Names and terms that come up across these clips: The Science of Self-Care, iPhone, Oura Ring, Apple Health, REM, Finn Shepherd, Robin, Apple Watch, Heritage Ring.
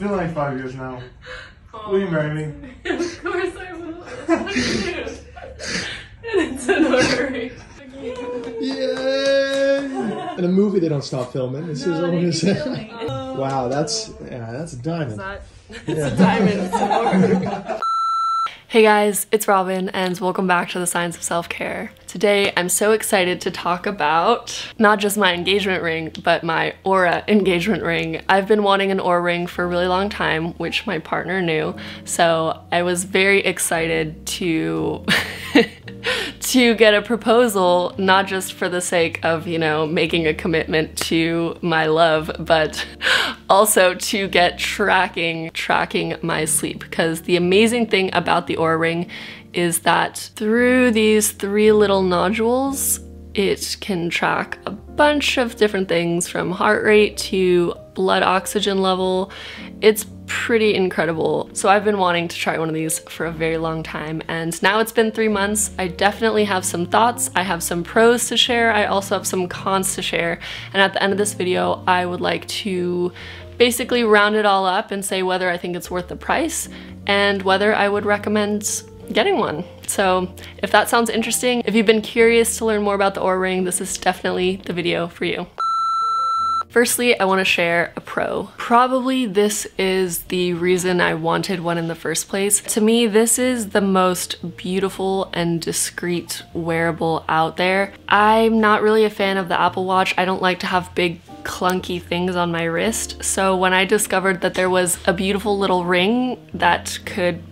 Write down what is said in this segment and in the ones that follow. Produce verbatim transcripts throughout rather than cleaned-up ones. been like five years now. Oh, will you marry me? Of course I will. It's and it's an Oura Ring. Yay! In a movie, they don't stop filming. This no, is all I'm saying. Wow, that's yeah, that's a diamond. It's not. It's yeah. a diamond. It's an Oura. Hey guys, it's Robin and welcome back to The Science of Self-Care. Today, I'm so excited to talk about not just my engagement ring, but my Oura engagement ring. I've been wanting an Oura ring for a really long time, which my partner knew, so I was very excited to to get a proposal, not just for the sake of, you know, making a commitment to my love, but also to get tracking, tracking my sleep. Because the amazing thing about the Oura Ring is that through these three little nodules, it can track a bunch of different things from heart rate to blood oxygen level. It's pretty incredible. So I've been wanting to try one of these for a very long time, and now it's been three months. I definitely have some thoughts. I have some pros to share. I also have some cons to share. And at the end of this video, I would like to basically round it all up and say whether I think it's worth the price and whether I would recommend getting one. So if that sounds interesting, if you've been curious to learn more about the Oura Ring, this is definitely the video for you. Firstly, I want to share a pro. Probably this is the reason I wanted one in the first place. To me, this is the most beautiful and discreet wearable out there. I'm not really a fan of the Apple Watch. I don't like to have big clunky things on my wrist. So when I discovered that there was a beautiful little ring that could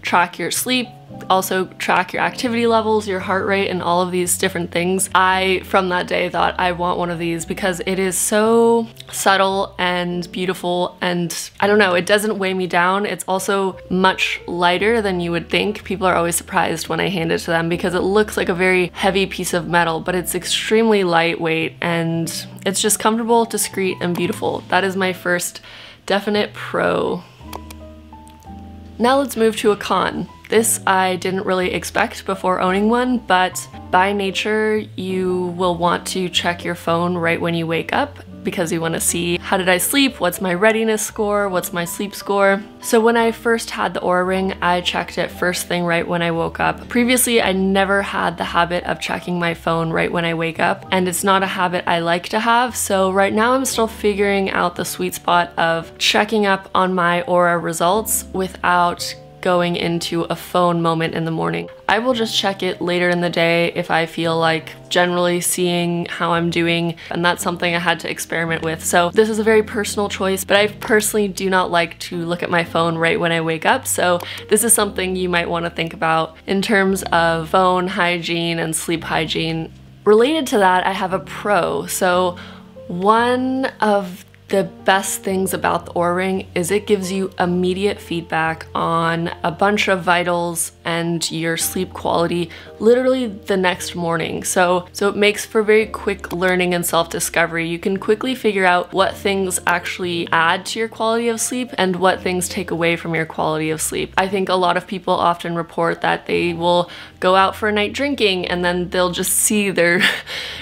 track your sleep, also track your activity levels, your heart rate, and all of these different things, I, from that day, thought I want one of these because it is so subtle and beautiful, and I don't know, it doesn't weigh me down. It's also much lighter than you would think. People are always surprised when I hand it to them because it looks like a very heavy piece of metal, but it's extremely lightweight, and it's just comfortable, discreet, and beautiful. That is my first definite pro. Now let's move to a con. This I didn't really expect before owning one, but by nature, you will want to check your phone right when you wake up because you want to see, how did I sleep? What's my readiness score? What's my sleep score? So when I first had the Oura Ring, I checked it first thing right when I woke up. Previously, I never had the habit of checking my phone right when I wake up, and it's not a habit I like to have. So right now I'm still figuring out the sweet spot of checking up on my Oura results without going into a phone moment in the morning. I will just check it later in the day if I feel like generally seeing how I'm doing, and that's something I had to experiment with. So this is a very personal choice, but I personally do not like to look at my phone right when I wake up, so this is something you might want to think about in terms of phone hygiene and sleep hygiene. Related to that, I have a pro. So one of the best things about the Oura Ring is it gives you immediate feedback on a bunch of vitals and your sleep quality literally the next morning. So, so it makes for very quick learning and self-discovery. You can quickly figure out what things actually add to your quality of sleep and what things take away from your quality of sleep. I think a lot of people often report that they will go out for a night drinking and then they'll just see their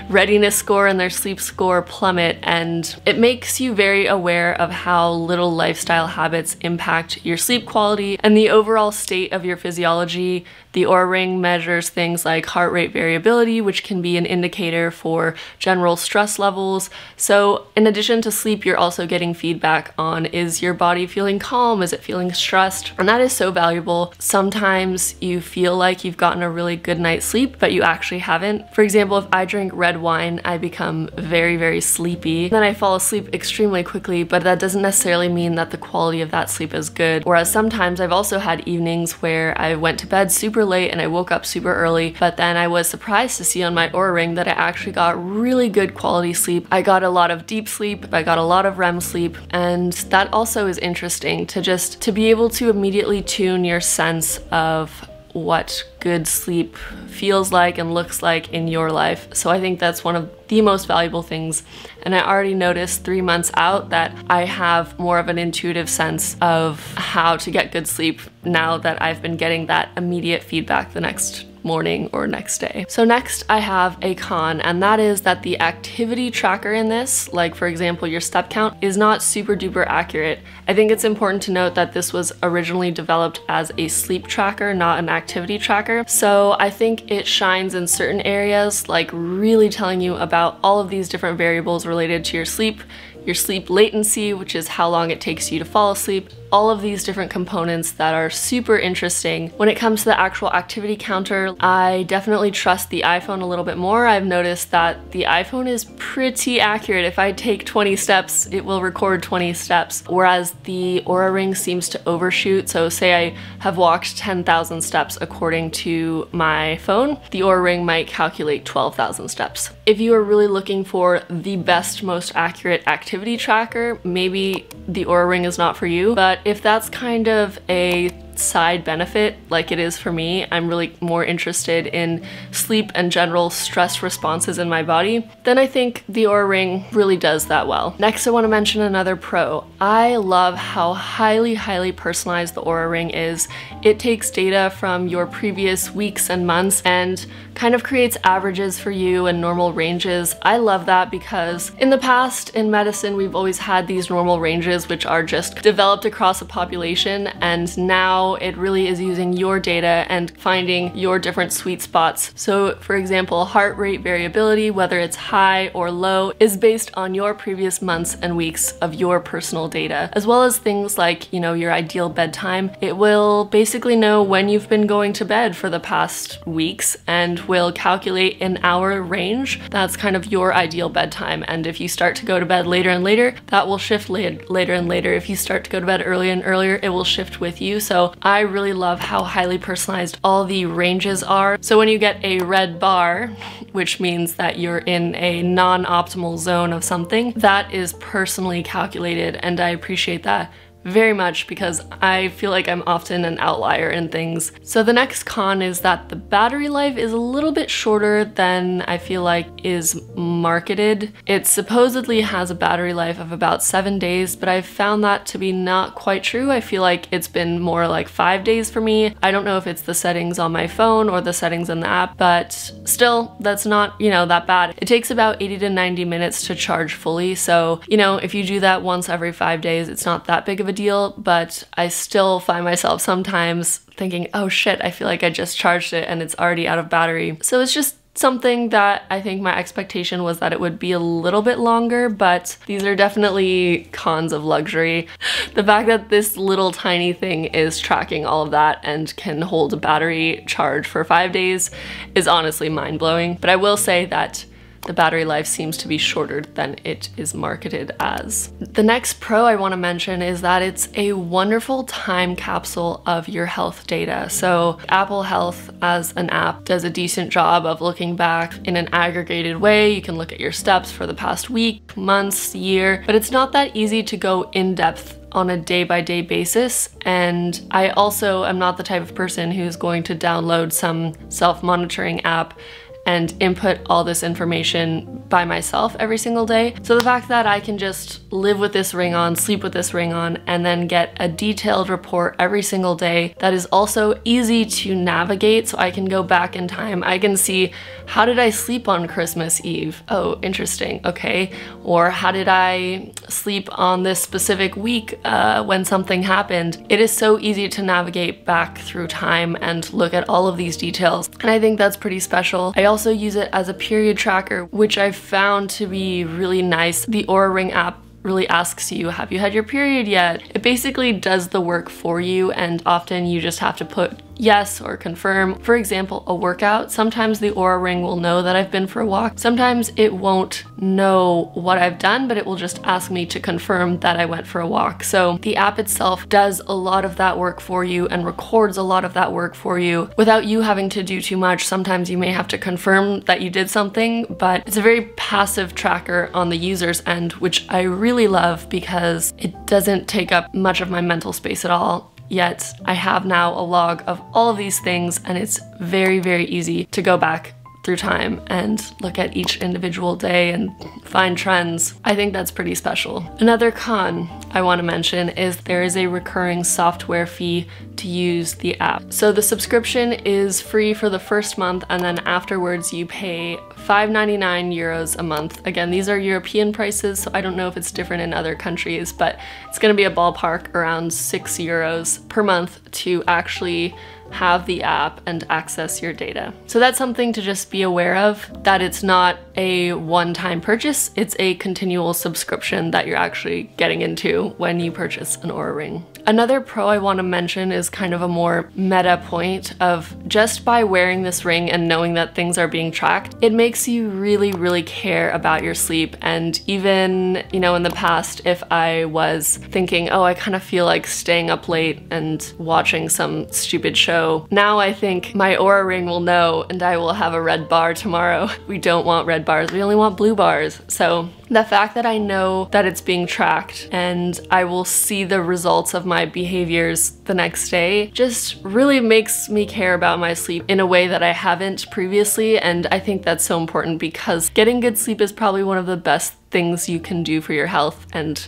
readiness score and their sleep score plummet, and it makes you very aware of how little lifestyle habits impact your sleep quality and the overall state of your physiology. The Oura Ring measures things like heart rate variability, which can be an indicator for general stress levels. So in addition to sleep, you're also getting feedback on, is your body feeling calm? Is it feeling stressed? And that is so valuable. Sometimes you feel like you've gotten a really good night's sleep, but you actually haven't. For example, if I drink red wine, I become very, very sleepy. Then I fall asleep extremely quickly, but that doesn't necessarily mean that the quality of that sleep is good. Whereas sometimes I've also had evenings where I went to bed super late and I woke up super early, but then I was surprised to see on my Oura Ring that I actually got really good quality sleep. I got a lot of deep sleep, I got a lot of R E M sleep, and that also is interesting to just to be able to immediately tune your sense of what good sleep feels like and looks like in your life. So I think that's one of the most valuable things. And I already noticed three months out that I have more of an intuitive sense of how to get good sleep now that I've been getting that immediate feedback the next morning or next day. So next I have a con, and that is that the activity tracker in this, like for example your step count, is not super duper accurate. I think it's important to note that this was originally developed as a sleep tracker, not an activity tracker. So I think it shines in certain areas, like really telling you about all of these different variables related to your sleep, your sleep latency, which is how long it takes you to fall asleep, all of these different components that are super interesting. When it comes to the actual activity counter, I definitely trust the iPhone a little bit more. I've noticed that the iPhone is pretty accurate. If I take twenty steps, it will record twenty steps, whereas the Oura Ring seems to overshoot. So say I have walked ten thousand steps according to my phone, the Oura Ring might calculate twelve thousand steps. If you are really looking for the best, most accurate activity tracker, maybe the Oura Ring is not for you, but if that's kind of a side benefit like it is for me, I'm really more interested in sleep and general stress responses in my body, then I think the Oura Ring really does that well. Next, I want to mention another pro. I love how highly, highly personalized the Oura Ring is. It takes data from your previous weeks and months and kind of creates averages for you and normal ranges. I love that because in the past in medicine, we've always had these normal ranges which are just developed across a population, and now it really is using your data and finding your different sweet spots. So for example, heart rate variability, whether it's high or low, is based on your previous months and weeks of your personal data, as well as things like, you know, your ideal bedtime. It will basically know when you've been going to bed for the past weeks and will calculate an hour range. That's kind of your ideal bedtime. And if you start to go to bed later and later, that will shift later and later. If you start to go to bed earlier and earlier, it will shift with you. So I really love how highly personalized all the ranges are. So when you get a red bar, which means that you're in a non-optimal zone of something, that is personally calculated, and I appreciate that very much because I feel like I'm often an outlier in things. So the next con is that the battery life is a little bit shorter than I feel like is marketed. It supposedly has a battery life of about seven days, but I've found that to be not quite true. I feel like it's been more like five days for me. I don't know if it's the settings on my phone or the settings in the app, but still, that's not, you know, that bad. It takes about eighty to ninety minutes to charge fully. So, you know, if you do that once every five days, it's not that big of a deal, but I still find myself sometimes thinking, oh shit, I feel like I just charged it and it's already out of battery. So it's just something that I think my expectation was that it would be a little bit longer, but these are definitely cons of luxury. The fact that this little tiny thing is tracking all of that and can hold a battery charge for five days is honestly mind-blowing, but I will say that the battery life seems to be shorter than it is marketed as. The next pro I want to mention is that it's a wonderful time capsule of your health data. So Apple Health as an app does a decent job of looking back in an aggregated way. You can look at your steps for the past week, months, year, but it's not that easy to go in depth on a day-by-day basis. And I also am not the type of person who's going to download some self-monitoring app and input all this information by myself every single day. So the fact that I can just live with this ring on, sleep with this ring on, and then get a detailed report every single day that is also easy to navigate, so I can go back in time. I can see, how did I sleep on Christmas Eve? Oh, interesting, okay. Or how did I sleep on this specific week uh, when something happened? It is so easy to navigate back through time and look at all of these details. And I think that's pretty special. I also use it as a period tracker, which I've found to be really nice. The Oura Ring app really asks you, have you had your period yet? It basically does the work for you, and often you just have to put yes or confirm. For example, a workout. Sometimes the Oura Ring will know that I've been for a walk. Sometimes it won't know what I've done, but it will just ask me to confirm that I went for a walk. So the app itself does a lot of that work for you and records a lot of that work for you without you having to do too much. Sometimes you may have to confirm that you did something, but it's a very passive tracker on the user's end, which I really love because it doesn't take up much of my mental space at all. Yet I have now a log of all of these things, and it's very, very easy to go back through time and look at each individual day and find trends. I think that's pretty special. Another con I want to mention is there is a recurring software fee to use the app. So the subscription is free for the first month, and then afterwards you pay five ninety-nine euros a month. Again, these are European prices, so I don't know if it's different in other countries, but it's going to be a ballpark around six euros per month to actually have the app and access your data. So that's something to just be aware of, that it's not a one-time purchase, it's a continual subscription that you're actually getting into when you purchase an Oura Ring. Another pro I want to mention is kind of a more meta point of just by wearing this ring and knowing that things are being tracked, it makes you really, really care about your sleep. And even, you know, in the past, if I was thinking, oh, I kind of feel like staying up late and watching some stupid show, now I think my Oura Ring will know and I will have a red bar tomorrow. We don't want red bars, we only want blue bars. So the fact that I know that it's being tracked and I will see the results of my my behaviors the next day just really makes me care about my sleep in a way that I haven't previously, and I think that's so important because getting good sleep is probably one of the best things you can do for your health, and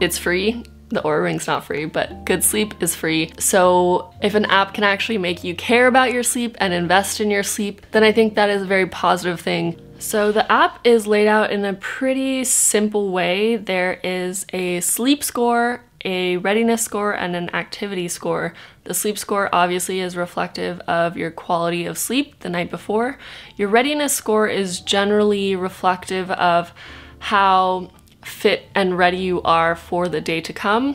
it's free. The Oura Ring's not free, but good sleep is free. So if an app can actually make you care about your sleep and invest in your sleep, then I think that is a very positive thing. So the app is laid out in a pretty simple way. There is a sleep score, a readiness score, and an activity score. The sleep score obviously is reflective of your quality of sleep the night before. Your readiness score is generally reflective of how fit and ready you are for the day to come.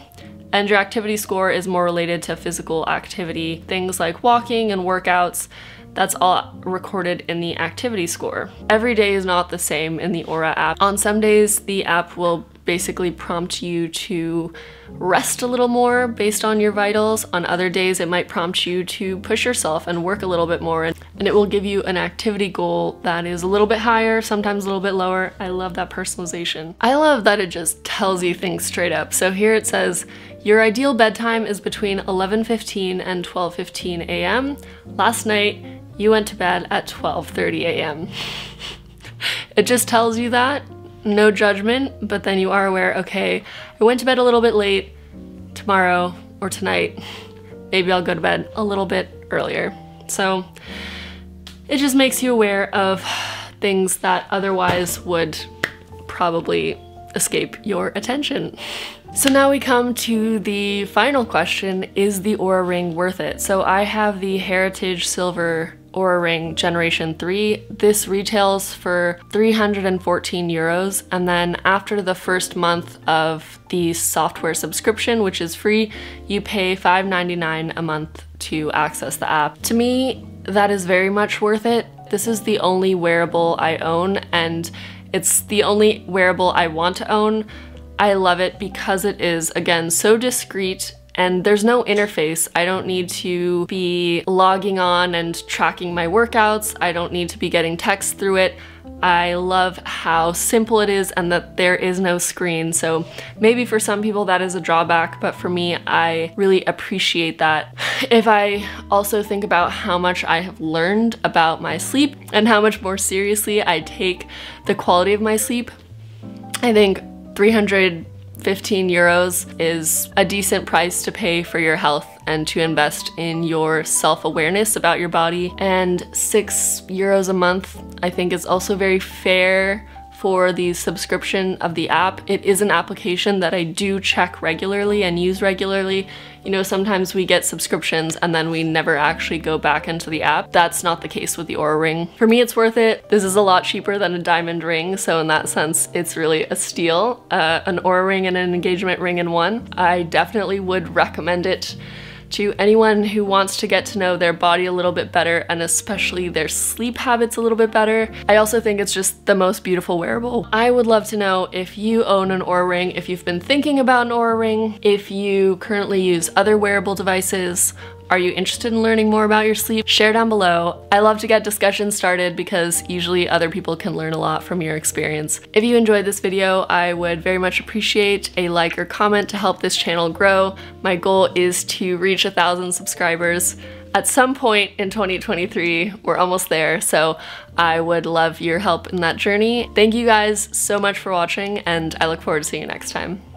And your activity score is more related to physical activity, things like walking and workouts. That's all recorded in the activity score. Every day is not the same in the Oura app. On some days, the app will basically prompt you to rest a little more based on your vitals. On other days, it might prompt you to push yourself and work a little bit more, and it will give you an activity goal that is a little bit higher, sometimes a little bit lower. I love that personalization. I love that it just tells you things straight up. So here it says, your ideal bedtime is between eleven fifteen and twelve fifteen a m Last night, you went to bed at twelve thirty a m It just tells you that. No judgment, but then you are aware, okay, I went to bed a little bit late tomorrow or tonight. Maybe I'll go to bed a little bit earlier. So it just makes you aware of things that otherwise would probably escape your attention. So now we come to the final question, is the Oura Ring worth it? So I have the Heritage Silver Oura Ring Generation three. This retails for three hundred fourteen euros, and then after the first month of the software subscription, which is free, you pay five ninety-nine a month to access the app. To me, that is very much worth it. This is the only wearable I own, and it's the only wearable I want to own. I love it because it is, again, so discreet. And there's no interface. I don't need to be logging on and tracking my workouts. I don't need to be getting texts through it. I love how simple it is and that there is no screen. So maybe for some people that is a drawback, but for me, I really appreciate that. If I also think about how much I have learned about my sleep and how much more seriously I take the quality of my sleep, I think three hundred fifteen euros is a decent price to pay for your health and to invest in your self-awareness about your body. And six euros a month, I think, is also very fair for the subscription of the app. It is an application that I do check regularly and use regularly. You know, sometimes we get subscriptions and then we never actually go back into the app. That's not the case with the Oura Ring. For me, it's worth it. This is a lot cheaper than a diamond ring, so in that sense, it's really a steal. Uh, an Oura Ring and an engagement ring in one. I definitely would recommend it to anyone who wants to get to know their body a little bit better and especially their sleep habits a little bit better. I also think it's just the most beautiful wearable. I would love to know if you own an Oura Ring, if you've been thinking about an Oura Ring, if you currently use other wearable devices. Are you interested in learning more about your sleep? Share down below. I love to get discussions started because usually other people can learn a lot from your experience. If you enjoyed this video, I would very much appreciate a like or comment to help this channel grow. My goal is to reach a thousand subscribers. at some point in twenty twenty-three. We're almost there, so I would love your help in that journey. Thank you guys so much for watching, and I look forward to seeing you next time.